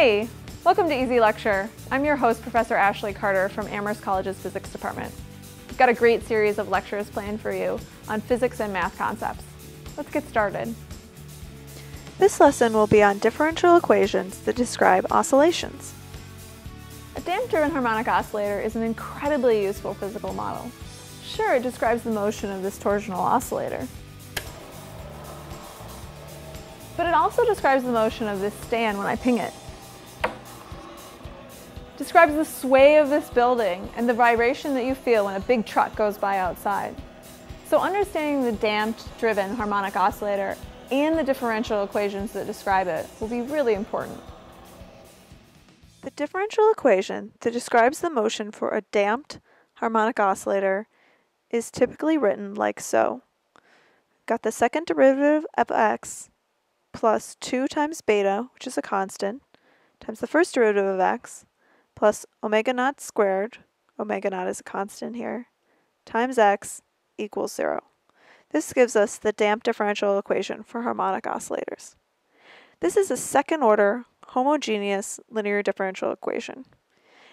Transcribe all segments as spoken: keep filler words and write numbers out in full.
Hey, welcome to Easy Lecture. I'm your host, Professor Ashley Carter from Amherst College's Physics Department. We've got a great series of lectures planned for you on physics and math concepts. Let's get started. This lesson will be on differential equations that describe oscillations. A damped-driven harmonic oscillator is an incredibly useful physical model. Sure, it describes the motion of this torsional oscillator, but it also describes the motion of this stand when I ping it. Describes the sway of this building and the vibration that you feel when a big truck goes by outside. So understanding the damped-driven harmonic oscillator and the differential equations that describe it will be really important. The differential equation that describes the motion for a damped harmonic oscillator is typically written like so. Got the second derivative of x plus two times beta, which is a constant, times the first derivative of x, plus omega naught squared, omega naught is a constant here, times x equals zero. This gives us the damped differential equation for harmonic oscillators. This is a second-order homogeneous linear differential equation.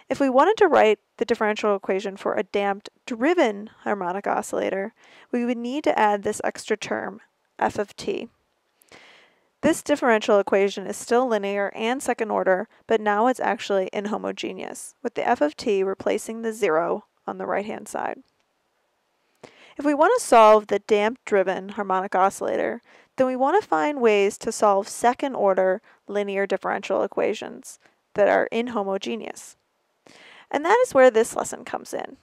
If we wanted to write the differential equation for a damped driven harmonic oscillator, we would need to add this extra term, f of t. This differential equation is still linear and second order, but now it's actually inhomogeneous, with the f of t replacing the zero on the right-hand side. If we want to solve the damped-driven harmonic oscillator, then we want to find ways to solve second-order linear differential equations that are inhomogeneous. And that is where this lesson comes in.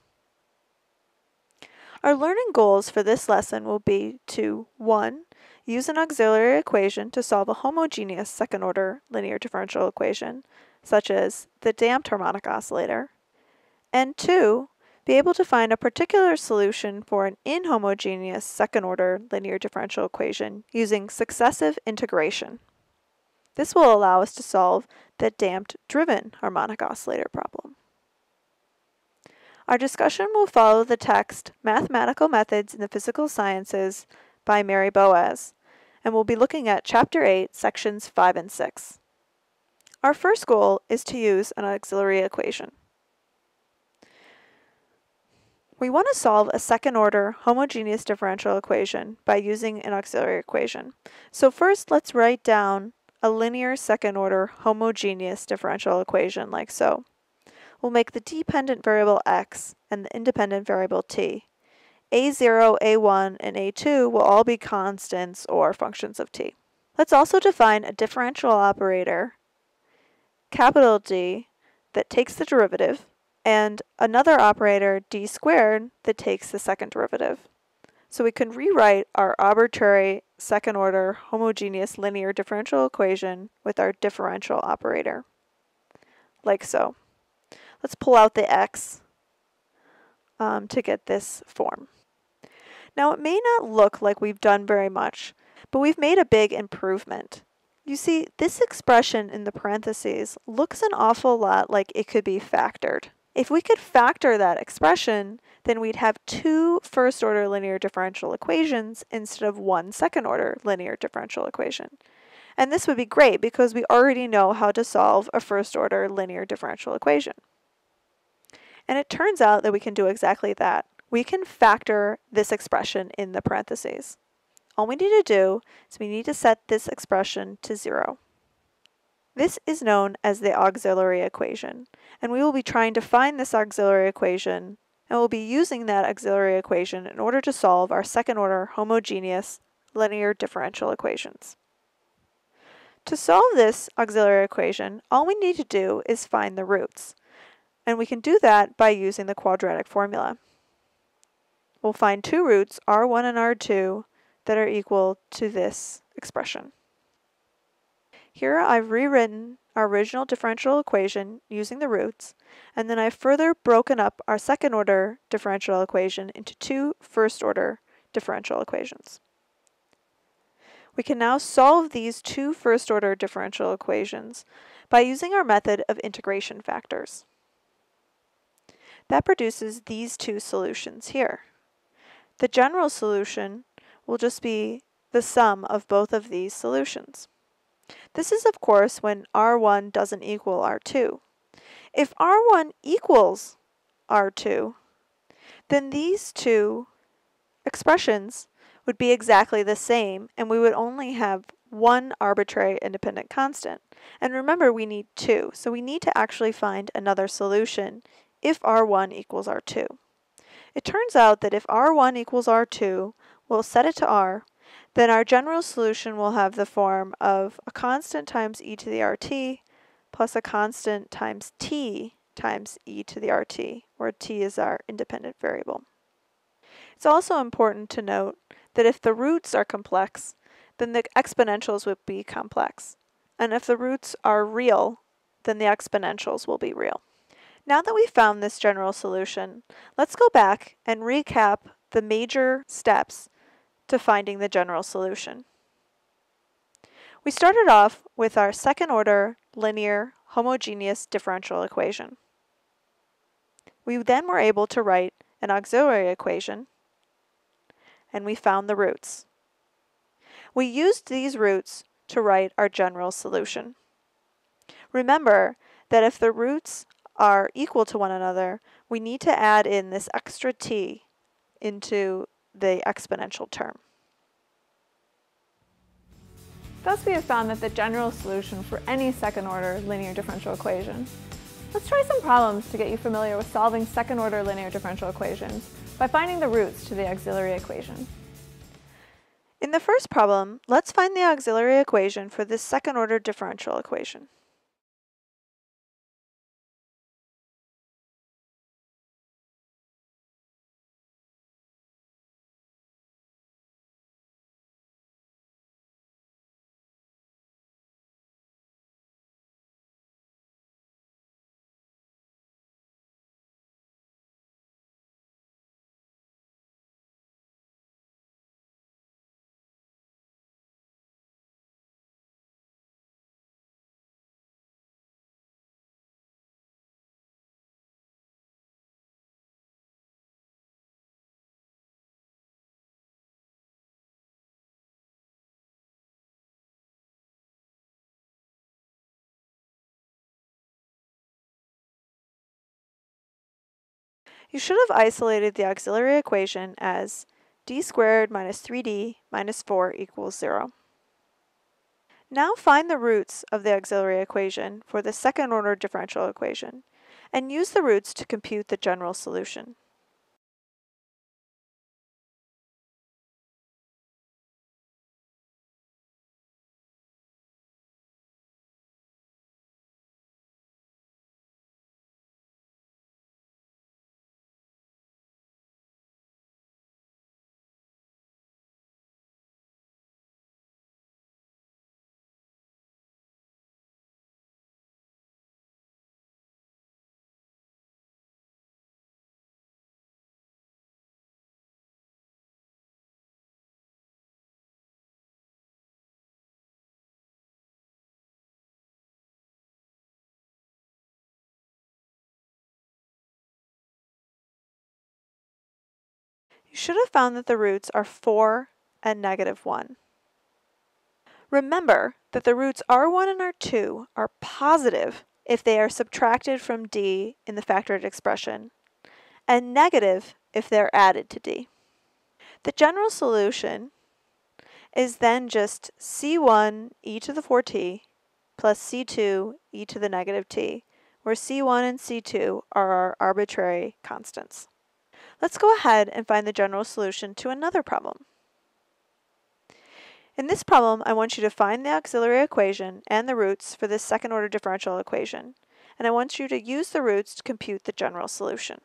Our learning goals for this lesson will be to, one, use an auxiliary equation to solve a homogeneous second-order linear differential equation, such as the damped harmonic oscillator, and two, be able to find a particular solution for an inhomogeneous second-order linear differential equation using successive integration. This will allow us to solve the damped-driven harmonic oscillator problem. Our discussion will follow the text Mathematical Methods in the Physical Sciences by Mary Boas, and we'll be looking at Chapter eight, Sections five and six. Our first goal is to use an auxiliary equation. We want to solve a second-order homogeneous differential equation by using an auxiliary equation. So first, let's write down a linear second-order homogeneous differential equation like so. We'll make the dependent variable x and the independent variable t. a zero, a one, and a two will all be constants or functions of t. Let's also define a differential operator, capital D, that takes the derivative, and another operator, d squared, that takes the second derivative. So we can rewrite our arbitrary second-order homogeneous linear differential equation with our differential operator, like so. Let's pull out the x um, to get this form. Now, it may not look like we've done very much, but we've made a big improvement. You see, this expression in the parentheses looks an awful lot like it could be factored. If we could factor that expression, then we'd have two first-order linear differential equations instead of one second-order linear differential equation. And this would be great because we already know how to solve a first-order linear differential equation. And it turns out that we can do exactly that. We can factor this expression in the parentheses. All we need to do is we need to set this expression to zero. This is known as the auxiliary equation, and we will be trying to find this auxiliary equation, and we'll be using that auxiliary equation in order to solve our second-order homogeneous linear differential equations. To solve this auxiliary equation, all we need to do is find the roots, and we can do that by using the quadratic formula. We'll find two roots, r one and r two, that are equal to this expression. Here I've rewritten our original differential equation using the roots, and then I've further broken up our second-order differential equation into two first-order differential equations. We can now solve these two first-order differential equations by using our method of integration factors. That produces these two solutions here. The general solution will just be the sum of both of these solutions. This is, of course, when R one doesn't equal R two. If R one equals R two, then these two expressions would be exactly the same, and we would only have one arbitrary independent constant. And remember, we need two, so we need to actually find another solution if R one equals R two. It turns out that if R one equals R two, we'll set it to R, then our general solution will have the form of a constant times e to the rt plus a constant times t times e to the rt, where t is our independent variable. It's also important to note that if the roots are complex, then the exponentials would be complex. And if the roots are real, then the exponentials will be real. Now that we've found this general solution, let's go back and recap the major steps to finding the general solution. We started off with our second-order linear homogeneous differential equation. We then were able to write an auxiliary equation, and we found the roots. We used these roots to write our general solution. Remember that if the roots are equal to one another, we need to add in this extra t into the exponential term. Thus, we have found that the general solution for any second-order linear differential equation. Let's try some problems to get you familiar with solving second-order linear differential equations by finding the roots to the auxiliary equation. In the first problem, let's find the auxiliary equation for this second-order differential equation. You should have isolated the auxiliary equation as d squared minus three d minus four equals zero. Now find the roots of the auxiliary equation for the second-order differential equation, and use the roots to compute the general solution. You should have found that the roots are four and negative one. Remember that the roots R one and R two are positive if they are subtracted from d in the factored expression, and negative if they're added to d. The general solution is then just c one e to the four t plus c two e to the negative t, where c one and c two are our arbitrary constants. Let's go ahead and find the general solution to another problem. In this problem, I want you to find the auxiliary equation and the roots for this second-order differential equation, and I want you to use the roots to compute the general solution.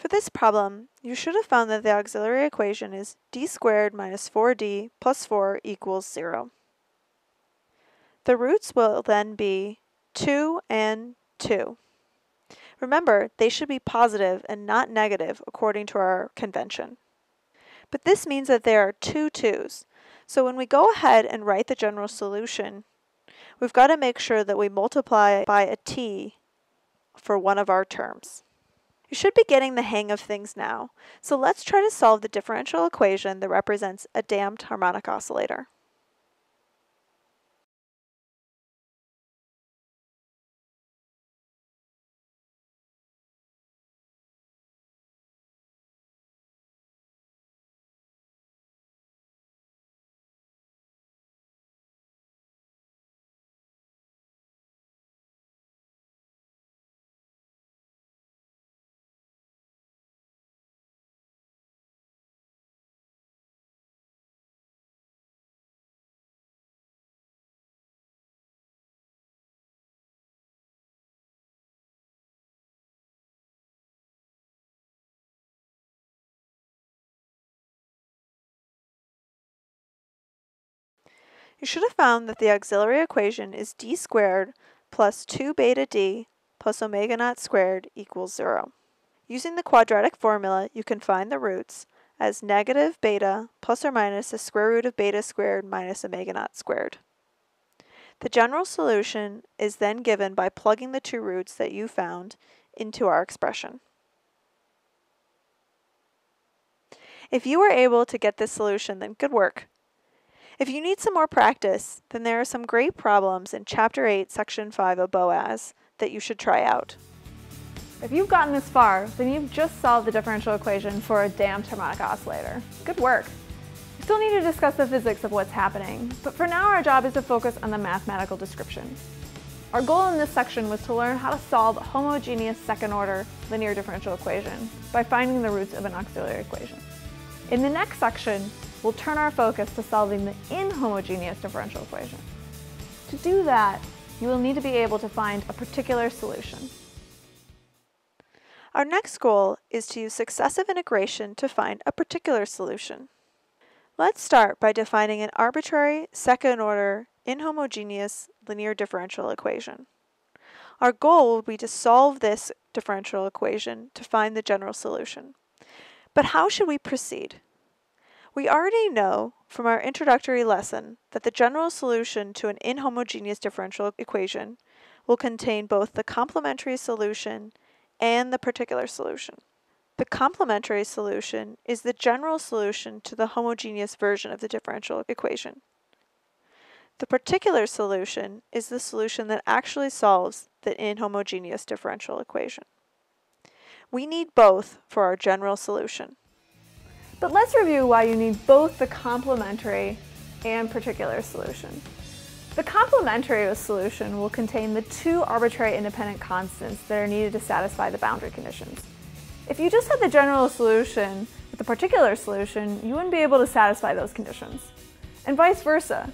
For this problem, you should have found that the auxiliary equation is d squared minus four d plus four equals zero. The roots will then be two and two. Remember, they should be positive and not negative according to our convention. But this means that there are two twos. So when we go ahead and write the general solution, we've got to make sure that we multiply by a t for one of our terms. You should be getting the hang of things now, so let's try to solve the differential equation that represents a damped harmonic oscillator. You should have found that the auxiliary equation is d squared plus two beta d plus omega naught squared equals zero. Using the quadratic formula, you can find the roots as negative beta plus or minus the square root of beta squared minus omega naught squared. The general solution is then given by plugging the two roots that you found into our expression. If you were able to get this solution, then good work. If you need some more practice, then there are some great problems in Chapter eight, Section five of BOAS that you should try out. If you've gotten this far, then you've just solved the differential equation for a damped harmonic oscillator. Good work. We still need to discuss the physics of what's happening, but for now our job is to focus on the mathematical description. Our goal in this section was to learn how to solve a homogeneous second-order linear differential equation by finding the roots of an auxiliary equation. In the next section, we'll turn our focus to solving the inhomogeneous differential equation. To do that, you will need to be able to find a particular solution. Our next goal is to use successive integration to find a particular solution. Let's start by defining an arbitrary second-order inhomogeneous linear differential equation. Our goal will be to solve this differential equation to find the general solution. But how should we proceed? We already know from our introductory lesson that the general solution to an inhomogeneous differential equation will contain both the complementary solution and the particular solution. The complementary solution is the general solution to the homogeneous version of the differential equation. The particular solution is the solution that actually solves the inhomogeneous differential equation. We need both for our general solution. But let's review why you need both the complementary and particular solution. The complementary solution will contain the two arbitrary independent constants that are needed to satisfy the boundary conditions. If you just had the general solution with the particular solution, you wouldn't be able to satisfy those conditions. And vice versa.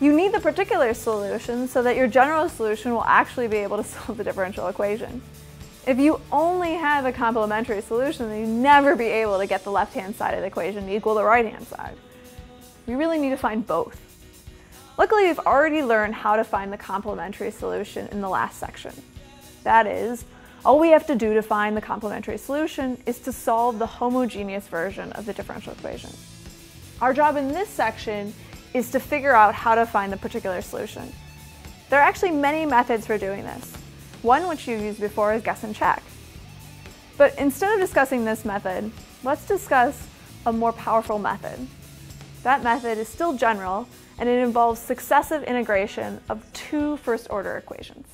You need the particular solution so that your general solution will actually be able to solve the differential equation. If you only had a complementary solution, then you'd never be able to get the left-hand side of the equation to equal the right-hand side. We really need to find both. Luckily, we've already learned how to find the complementary solution in the last section. That is, all we have to do to find the complementary solution is to solve the homogeneous version of the differential equation. Our job in this section is to figure out how to find the particular solution. There are actually many methods for doing this. One which you've used before is guess and check. But instead of discussing this method, let's discuss a more powerful method. That method is still general, and it involves successive integration of two first-order equations.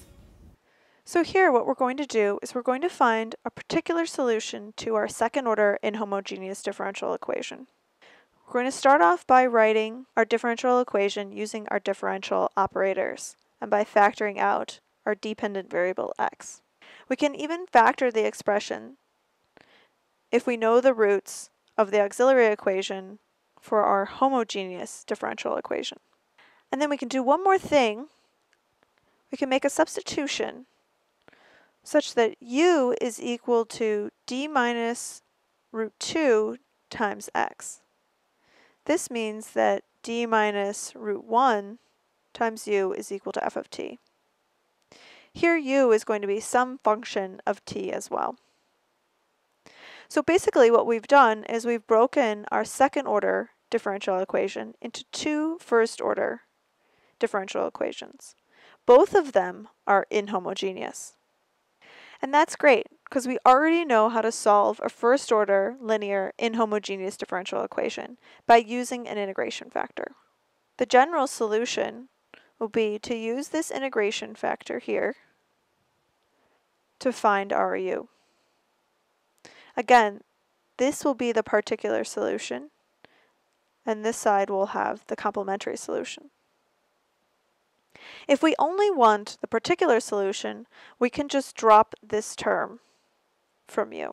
So here what we're going to do is we're going to find a particular solution to our second-order inhomogeneous differential equation. We're going to start off by writing our differential equation using our differential operators and by factoring out our dependent variable x. We can even factor the expression if we know the roots of the auxiliary equation for our homogeneous differential equation. And then we can do one more thing. We can make a substitution such that u is equal to d minus root two times x. This means that d minus root one times u is equal to f of t. Here u is going to be some function of t as well. So basically what we've done is we've broken our second order differential equation into two first order differential equations. Both of them are inhomogeneous. And that's great because we already know how to solve a first order linear inhomogeneous differential equation by using an integration factor. The general solution will be to use this integration factor here to find our u. Again, this will be the particular solution, and this side will have the complementary solution. If we only want the particular solution, we can just drop this term from u.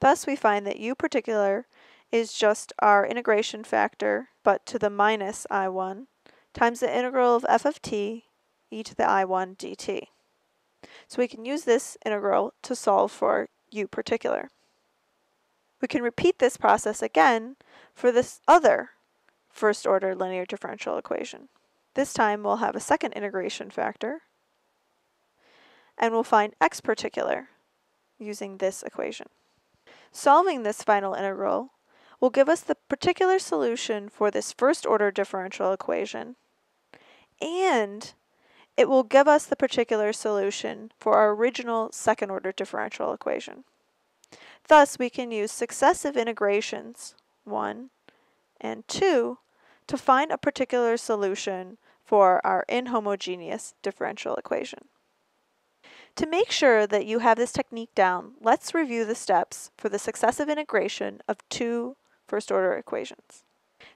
Thus, we find that u particular is just our integration factor, but to the minus i one, times the integral of f of t e to the i one dt. So we can use this integral to solve for u particular. We can repeat this process again for this other first order linear differential equation. This time we'll have a second integration factor, and we'll find x particular using this equation. Solving this final integral will give us the particular solution for this first order differential equation, and it will give us the particular solution for our original second order differential equation. Thus, we can use successive integrations, one and two, to find a particular solution for our inhomogeneous differential equation. To make sure that you have this technique down, let's review the steps for the successive integration of two first-order equations.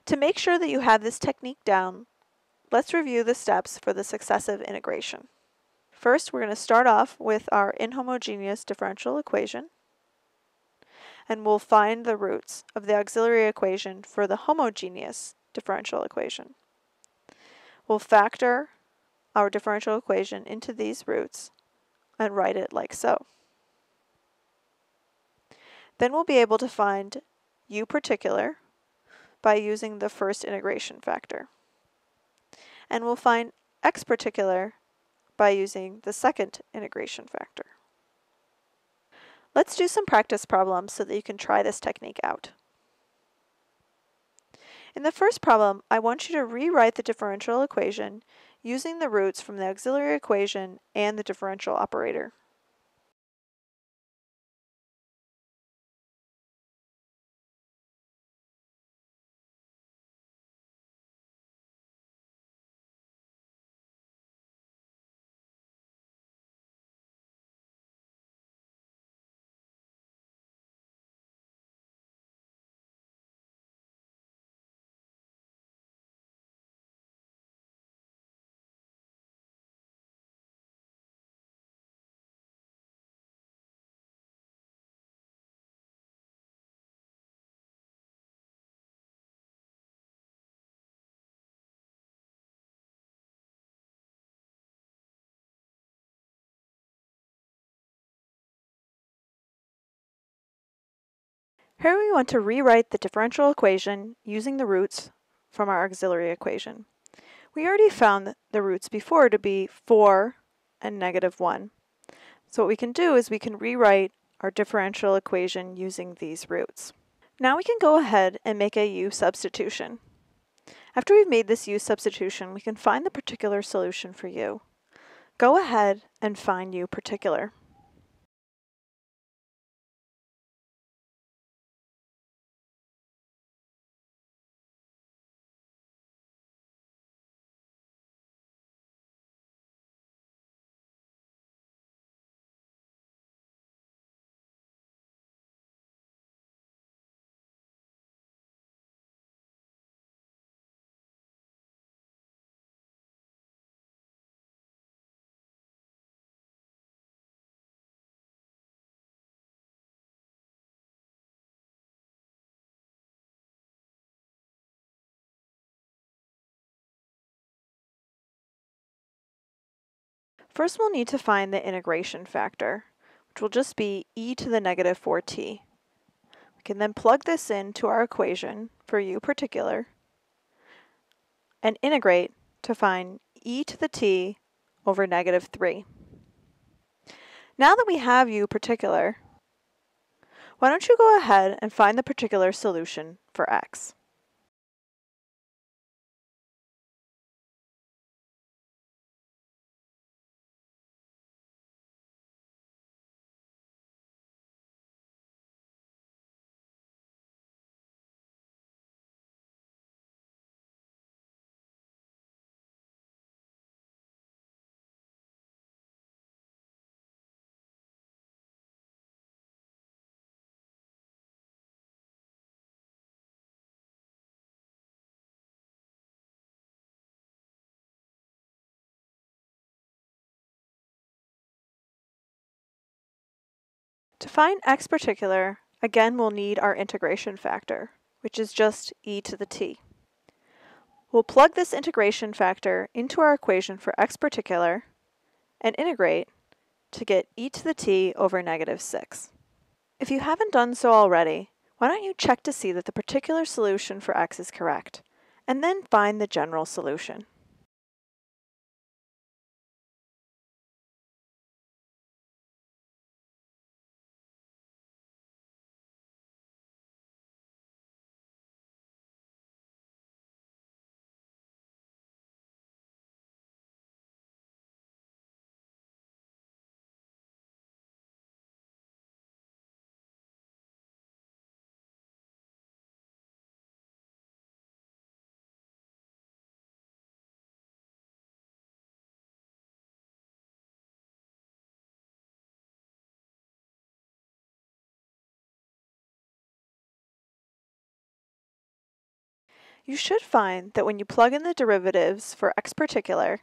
To make sure that you have this technique down, let's review the steps for the successive integration. First, we're going to start off with our inhomogeneous differential equation, and we'll find the roots of the auxiliary equation for the homogeneous differential equation. We'll factor our differential equation into these roots and write it like so. Then we'll be able to find u particular by using the first integration factor. And we'll find x particular by using the second integration factor. Let's do some practice problems so that you can try this technique out. In the first problem, I want you to rewrite the differential equation using the roots from the auxiliary equation and the differential operator. Here we want to rewrite the differential equation using the roots from our auxiliary equation. We already found the roots before to be four and negative one. So what we can do is we can rewrite our differential equation using these roots. Now we can go ahead and make a u substitution. After we've made this u substitution, we can find the particular solution for u. Go ahead and find u particular. First, we'll need to find the integration factor, which will just be e to the negative four t. We can then plug this into our equation for u particular and integrate to find e to the t over negative three. Now that we have u particular, why don't you go ahead and find the particular solution for x. To find x particular, again we'll need our integration factor, which is just e to the t. We'll plug this integration factor into our equation for x particular and integrate to get e to the t over negative six. If you haven't done so already, why don't you check to see that the particular solution for x is correct, and then find the general solution. You should find that when you plug in the derivatives for x particular,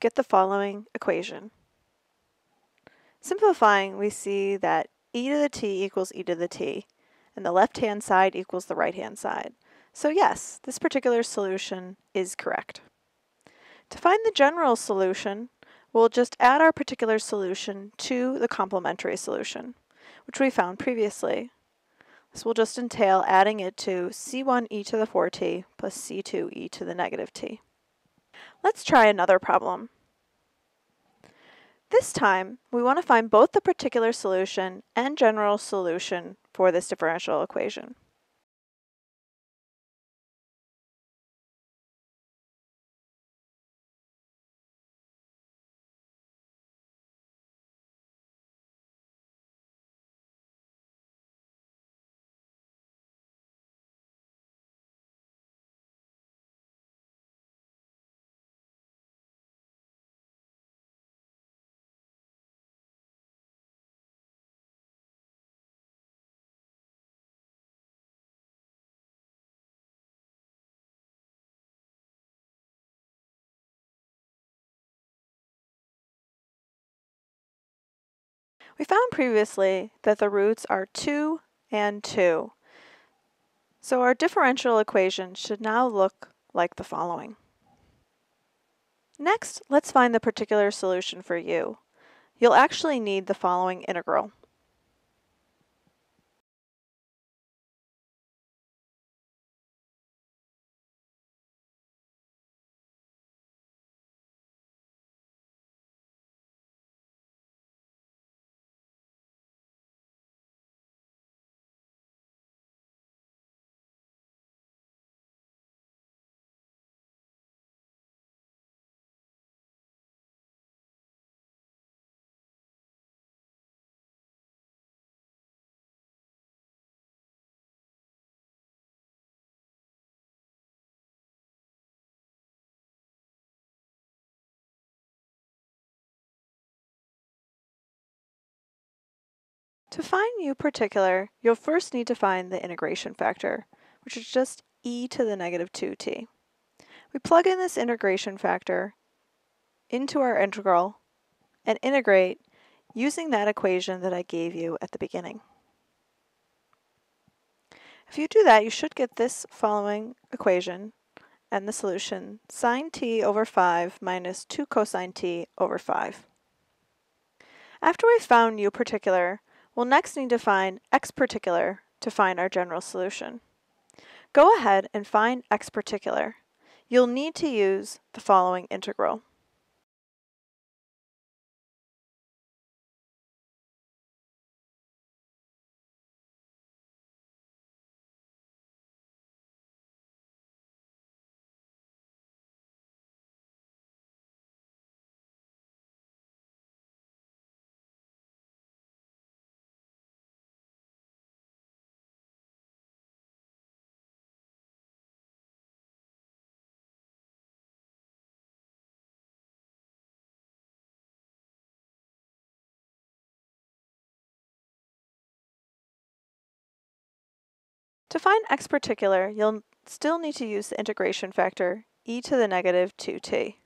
get the following equation. Simplifying, we see that e to the t equals e to the t, and the left-hand side equals the right-hand side. So yes, this particular solution is correct. To find the general solution, we'll just add our particular solution to the complementary solution, which we found previously. This will just entail adding it to c one e to the four t plus c two e to the negative t. Let's try another problem. This time, we want to find both the particular solution and general solution for this differential equation. We found previously that the roots are two and two. So our differential equation should now look like the following. Next, let's find the particular solution for u. You'll actually need the following integral. To find u particular, you'll first need to find the integration factor, which is just e to the negative two t. We plug in this integration factor into our integral and integrate using that equation that I gave you at the beginning. If you do that, you should get this following equation and the solution sine t over five minus two cosine t over five. After we've found u particular, we'll next need to find x particular to find our general solution. Go ahead and find x particular. You'll need to use the following integral. To find x particular, you'll still need to use the integration factor e to the negative two t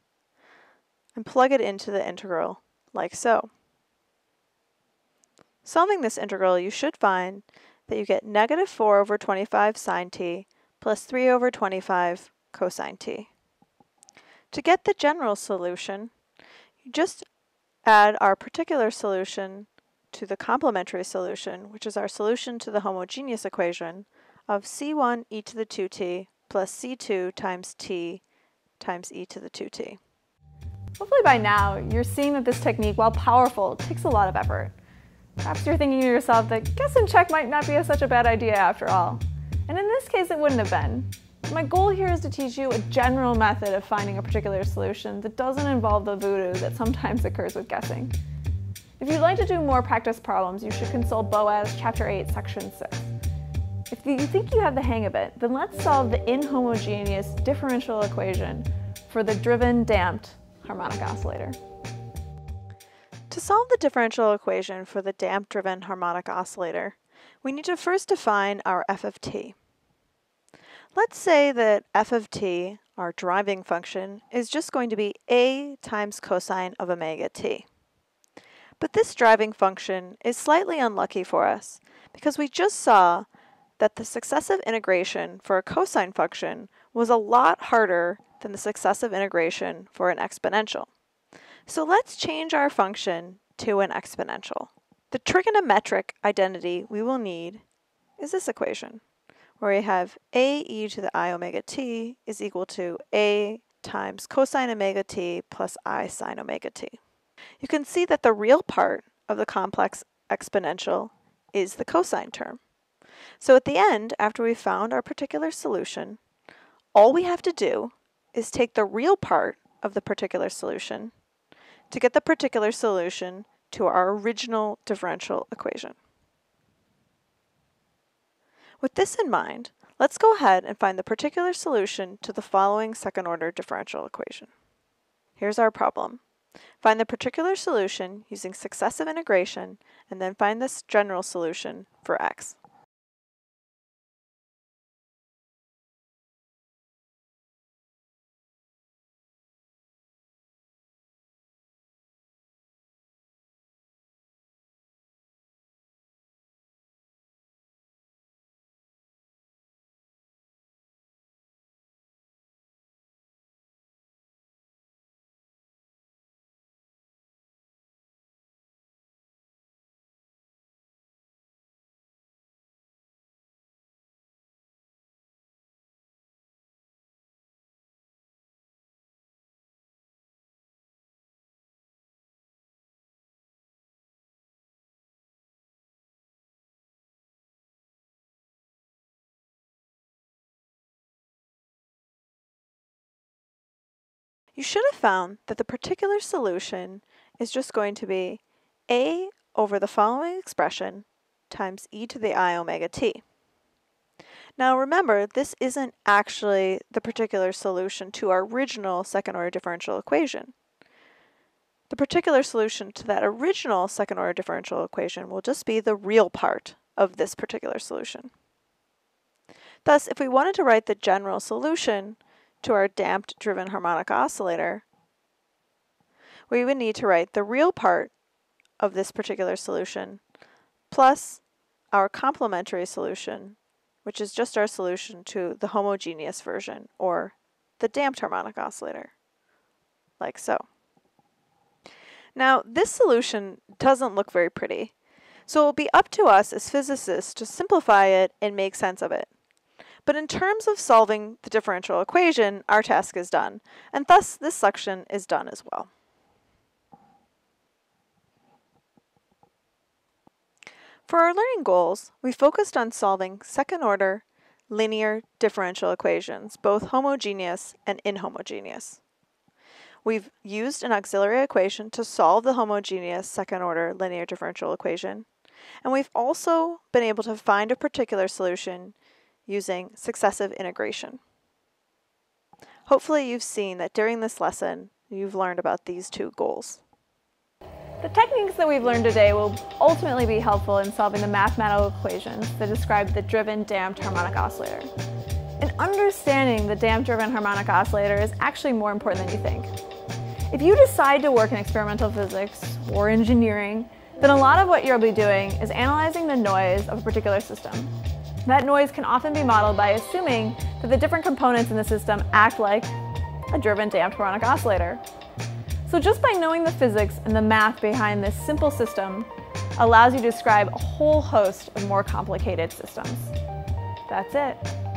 and plug it into the integral like so. Solving this integral, you should find that you get negative four over twenty-five sine t plus three over twenty-five cosine t. To get the general solution, you just add our particular solution to the complementary solution, which is our solution to the homogeneous equation of c one e to the two t plus c two times t times e to the two t. Hopefully by now, you're seeing that this technique, while powerful, takes a lot of effort. Perhaps you're thinking to yourself that guess and check might not be a, such a bad idea after all. And in this case, it wouldn't have been. My goal here is to teach you a general method of finding a particular solution that doesn't involve the voodoo that sometimes occurs with guessing. If you'd like to do more practice problems, you should consult Boas, Chapter eight, Section six. If you think you have the hang of it, then let's solve the inhomogeneous differential equation for the driven-damped harmonic oscillator. To solve the differential equation for the damped-driven harmonic oscillator, we need to first define our f of t. Let's say that f of t, our driving function, is just going to be a times cosine of omega t. But this driving function is slightly unlucky for us because we just saw that the successive integration for a cosine function was a lot harder than the successive integration for an exponential. So let's change our function to an exponential. The trigonometric identity we will need is this equation, where we have a e to the I omega t is equal to a times cosine omega t plus I sine omega t. You can see that the real part of the complex exponential is the cosine term. So at the end, after we've found our particular solution, all we have to do is take the real part of the particular solution to get the particular solution to our original differential equation. With this in mind, let's go ahead and find the particular solution to the following second-order differential equation. Here's our problem. Find the particular solution using successive integration, and then find this general solution for x. You should have found that the particular solution is just going to be a over the following expression times e to the I omega t. Now remember, this isn't actually the particular solution to our original second-order differential equation. The particular solution to that original second-order differential equation will just be the real part of this particular solution. Thus, if we wanted to write the general solution to our damped driven harmonic oscillator, we would need to write the real part of this particular solution plus our complementary solution, which is just our solution to the homogeneous version or the damped harmonic oscillator, like so. Now, this solution doesn't look very pretty, so it will be up to us as physicists to simplify it and make sense of it. But in terms of solving the differential equation, our task is done, and thus this section is done as well. For our learning goals, we focused on solving second-order linear differential equations, both homogeneous and inhomogeneous. We've used an auxiliary equation to solve the homogeneous second-order linear differential equation, and we've also been able to find a particular solution using successive integration. Hopefully you've seen that during this lesson, you've learned about these two goals. The techniques that we've learned today will ultimately be helpful in solving the mathematical equations that describe the driven-damped harmonic oscillator. And understanding the damped-driven harmonic oscillator is actually more important than you think. If you decide to work in experimental physics or engineering, then a lot of what you'll be doing is analyzing the noise of a particular system. That noise can often be modeled by assuming that the different components in the system act like a driven-damped harmonic oscillator. So just by knowing the physics and the math behind this simple system allows you to describe a whole host of more complicated systems. That's it.